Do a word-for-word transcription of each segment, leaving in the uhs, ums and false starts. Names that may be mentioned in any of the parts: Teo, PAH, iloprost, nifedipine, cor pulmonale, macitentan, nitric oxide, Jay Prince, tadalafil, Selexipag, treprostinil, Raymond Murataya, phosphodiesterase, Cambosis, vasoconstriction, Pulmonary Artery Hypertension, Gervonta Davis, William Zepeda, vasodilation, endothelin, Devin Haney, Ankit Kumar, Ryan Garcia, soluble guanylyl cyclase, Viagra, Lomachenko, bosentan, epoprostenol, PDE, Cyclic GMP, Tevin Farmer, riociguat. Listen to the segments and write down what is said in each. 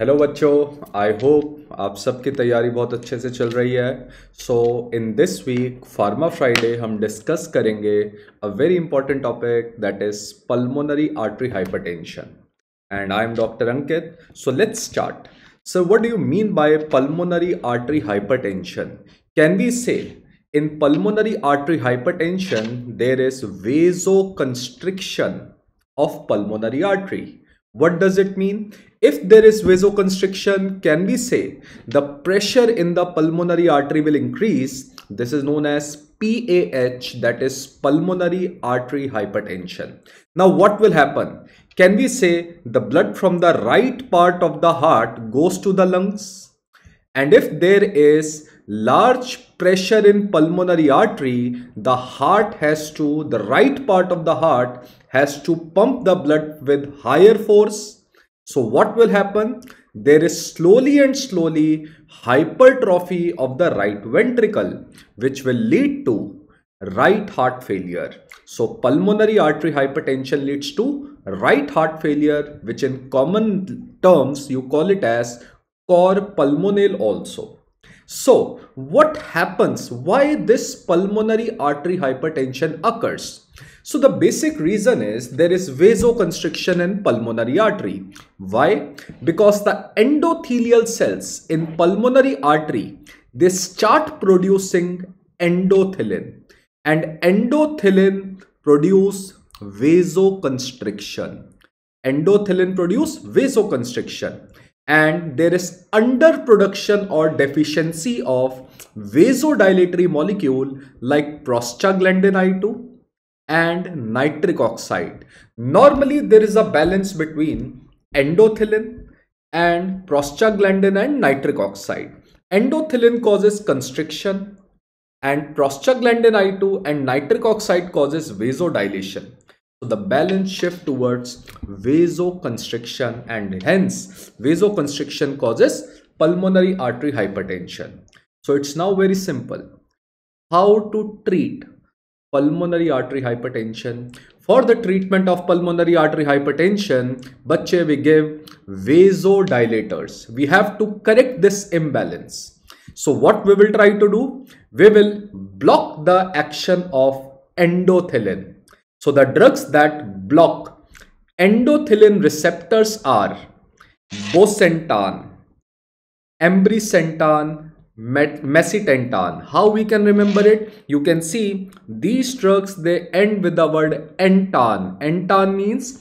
Hello बच्चों, I hope आप सबकी तैयारी बहुत अच्छे से चल रही है। So in this week pharma Friday हम डिस्कस करेंगे a very important topic that is pulmonary artery hypertension and I am doctor Ankit. So let's start. So what do you mean by pulmonary artery hypertension? Can we say in pulmonary artery hypertension there is vasoconstriction of pulmonary artery. What does it mean? If there is vasoconstriction, can we say the pressure in the pulmonary artery will increase? This is known as P A H, that is pulmonary artery hypertension. Now what will happen? Can we say the blood from the right part of the heart goes to the lungs? And if there is large pressure in pulmonary artery, the heart has to, the right part of the heart has to pump the blood with higher force. So what will happen? There is slowly and slowly hypertrophy of the right ventricle, which will lead to right heart failure. So pulmonary artery hypertension leads to right heart failure, which in common terms you call it as cor pulmonale also. So what happens? Why this pulmonary artery hypertension occurs? So the basic reason is there is vasoconstriction in pulmonary artery. Why? Because the endothelial cells in pulmonary artery, they start producing endothelin, and endothelin produce vasoconstriction. Endothelin produce vasoconstriction. And there is underproduction or deficiency of vasodilatory molecule like prostaglandin I two and nitric oxide. Normally there is a balance between endothelin and prostaglandin and nitric oxide. Endothelin causes constriction and prostaglandin I two and nitric oxide causes vasodilation. So the balance shift towards vasoconstriction, and hence vasoconstriction causes pulmonary artery hypertension. So it's now very simple. How to treat pulmonary artery hypertension? For the treatment of pulmonary artery hypertension, bachche, we give vasodilators. We have to correct this imbalance. So what we will try to do? We will block the action of endothelin. So the drugs that block endothelin receptors are bosentan, ambrisentan, macitentan. How we can remember it? You can see these drugs, they end with the word entan. Entan means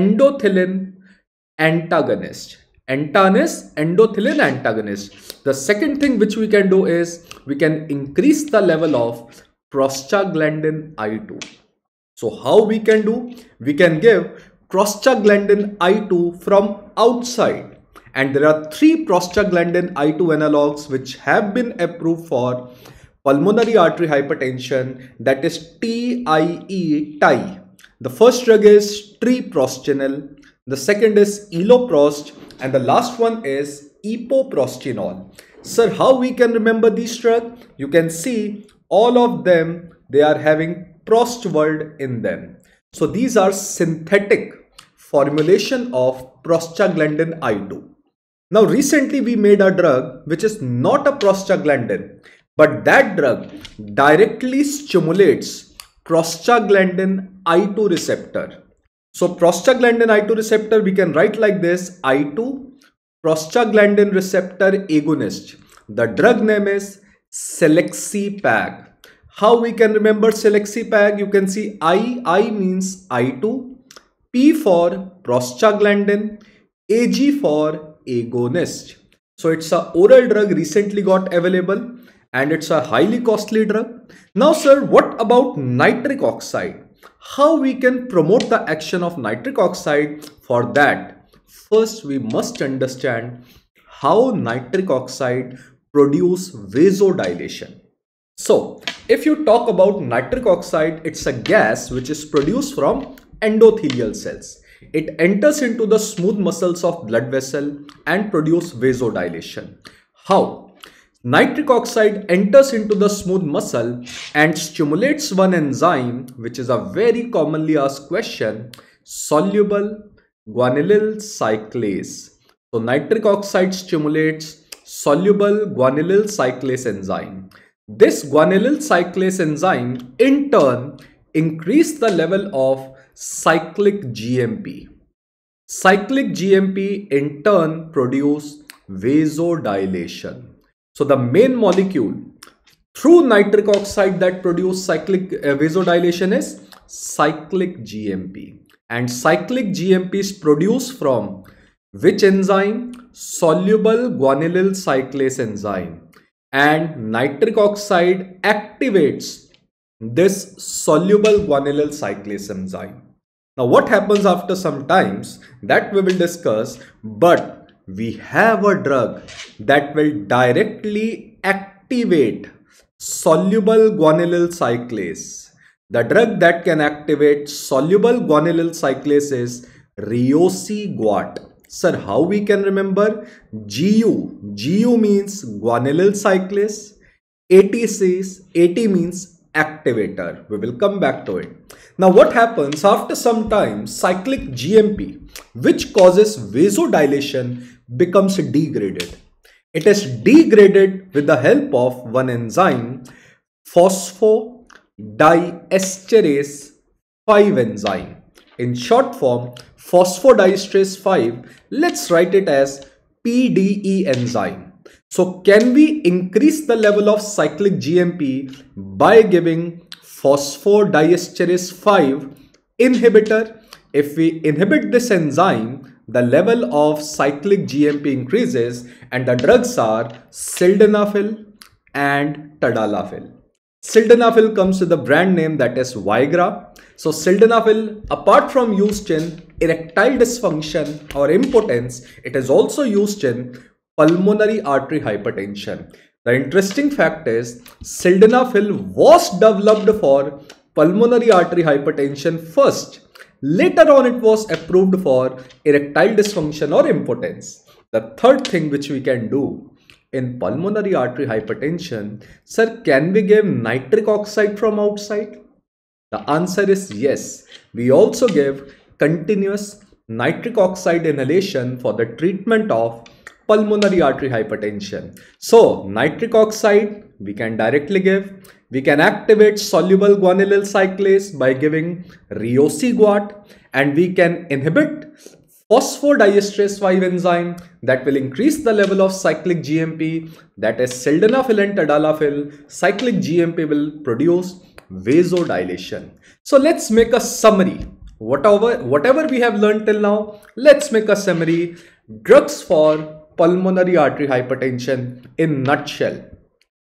endothelin antagonist. Entan is endothelin antagonist. The second thing which we can do is we can increase the level of prostaglandin I two. So how we can do? We can give prostaglandin I two from outside, and there are three prostaglandin I two analogs which have been approved for pulmonary artery hypertension, that is T I E. The first drug is treprostinil, the second is iloprost, and the last one is epoprostenol. Sir, how we can remember these drugs? You can see all of them, they are having prost word in them. So these are synthetic formulation of prostaglandin I two. Now recently we made a drug which is not a prostaglandin, but that drug directly stimulates prostaglandin I two receptor. So prostaglandin I two receptor we can write like this: I two prostaglandin receptor agonist. The drug name is Selexipag. How we can remember Selexipag? You can see I, I means I two, P for prostaglandin, A G for agonist. So it's an oral drug recently got available, and it's a highly costly drug. Now sir, what about nitric oxide? How we can promote the action of nitric oxide? For that, first we must understand how nitric oxide produce vasodilation. So if you talk about nitric oxide, it's a gas which is produced from endothelial cells. It enters into the smooth muscles of blood vessel and produce vasodilation. How? Nitric oxide enters into the smooth muscle and stimulates one enzyme, which is a very commonly asked question, soluble guanylyl cyclase. So nitric oxide stimulates soluble guanylyl cyclase enzyme. This guanylyl cyclase enzyme in turn increases the level of cyclic G M P. Cyclic G M P in turn produces vasodilation. So the main molecule through nitric oxide that produces cyclic uh, vasodilation is cyclic G M P. And cyclic G M P is produced from which enzyme? Soluble guanylyl cyclase enzyme. And nitric oxide activates this soluble guanylyl cyclase enzyme. Now what happens after some times, that we will discuss, but we have a drug that will directly activate soluble guanylyl cyclase. The drug that can activate soluble guanylyl cyclase is riociguat. Sir, how we can remember? G U. G U means guanylyl cyclase. A T means activator. We will come back to it. Now what happens after some time, cyclic G M P, which causes vasodilation, becomes degraded. It is degraded with the help of one enzyme, phosphodiesterase five enzyme. In short form, phosphodiesterase five, let's write it as P D E enzyme. So can we increase the level of cyclic G M P by giving phosphodiesterase five inhibitor? If we inhibit this enzyme, the level of cyclic G M P increases, and the drugs are sildenafil and tadalafil. Sildenafil comes with the brand name that is Viagra. So sildenafil, apart from used in erectile dysfunction or impotence, it is also used in pulmonary artery hypertension. The interesting fact is sildenafil was developed for pulmonary artery hypertension first. Later on, it was approved for erectile dysfunction or impotence. The third thing which we can do in pulmonary artery hypertension, sir, can we give nitric oxide from outside? The answer is yes. We also give continuous nitric oxide inhalation for the treatment of pulmonary artery hypertension. So nitric oxide we can directly give. We can activate soluble guanylyl cyclase by giving riociguat, and we can inhibit phosphodiesterase five enzyme that will increase the level of cyclic G M P, that is sildenafil and tadalafil. Cyclic G M P will produce vasodilation. So let's make a summary. Whatever, whatever we have learned till now, let's make a summary. Drugs for pulmonary artery hypertension in nutshell.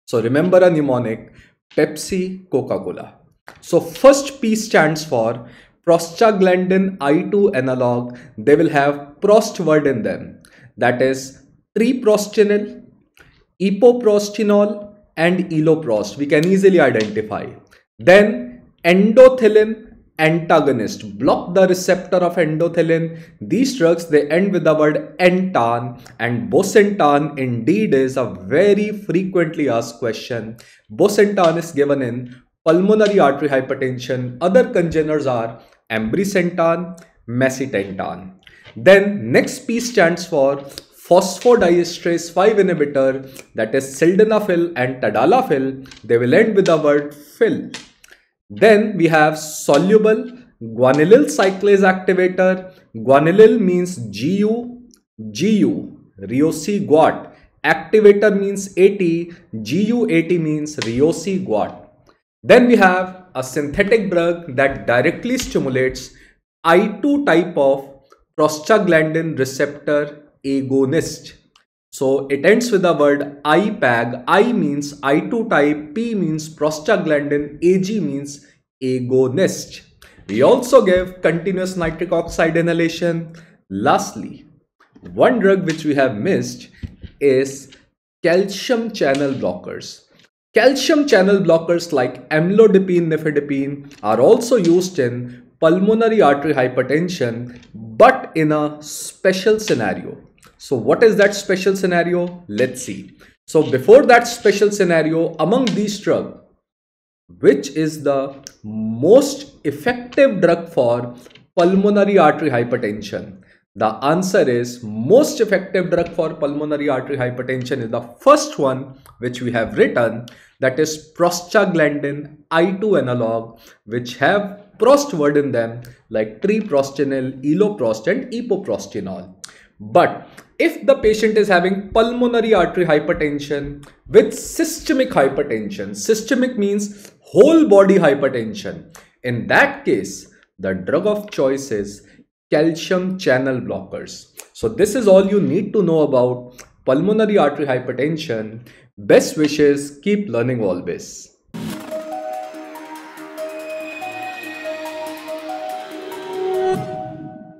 So remember a mnemonic, Pepsi, Coca-Cola. So first P stands for prostaglandin I two analog. They will have prost word in them. That is treprostinil, epoprostenol and iloprost. We can easily identify. Then endothelin antagonist, block the receptor of endothelin. These drugs, they end with the word entan, and bosentan indeed is a very frequently asked question. Bosentan is given in pulmonary artery hypertension. Other congeners are ambrisentan, macitentan. Then next P stands for phosphodiesterase five inhibitor, that is sildenafil and tadalafil. They will end with the word fil. Then we have soluble guanylyl cyclase activator. Guanylyl means G U, G U, riociguat. Activator means AT, G U, AT means riociguat. Then we have a synthetic drug that directly stimulates I two type of prostaglandin receptor agonist. So it ends with the word I P A G. I means I two type, P means prostaglandin, A G means agonist. We also give continuous nitric oxide inhalation. Lastly, one drug which we have missed is calcium channel blockers. Calcium channel blockers like amlodipine, nifedipine are also used in pulmonary artery hypertension, but in a special scenario. So what is that special scenario? Let's see. So before that special scenario, among these drugs, which is the most effective drug for pulmonary artery hypertension? The answer is most effective drug for pulmonary artery hypertension is the first one which we have written, that is prostaglandin I two analog, which have prost word in them like treprostinil, iloprost and epoprostenol. But if the patient is having pulmonary artery hypertension with systemic hypertension, systemic means whole body hypertension, in that case the drug of choice is calcium channel blockers. So this is all you need to know about pulmonary artery hypertension. Best wishes, keep learning always.